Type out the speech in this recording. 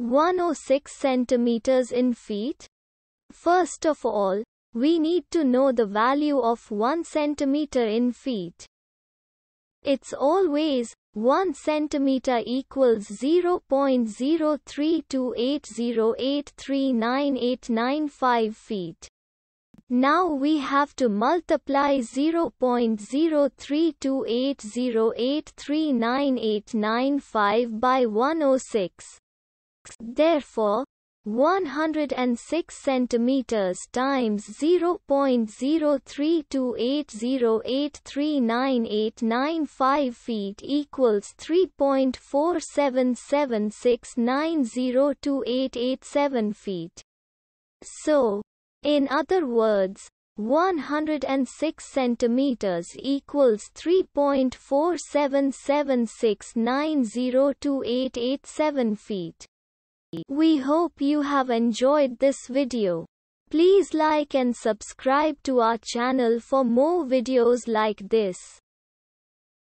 106 centimeters in feet? First of all, we need to know the value of 1 centimeter in feet. It's always 1 centimeter equals 0.03280839895 feet. Now we have to multiply 0.03280839895 by 106. Therefore, 106 centimeters times 0.03280839895 feet equals 3.47769028887 feet. So, in other words, 106 centimeters equals 3.47769028887 feet. We hope you have enjoyed this video. Please like and subscribe to our channel for more videos like this.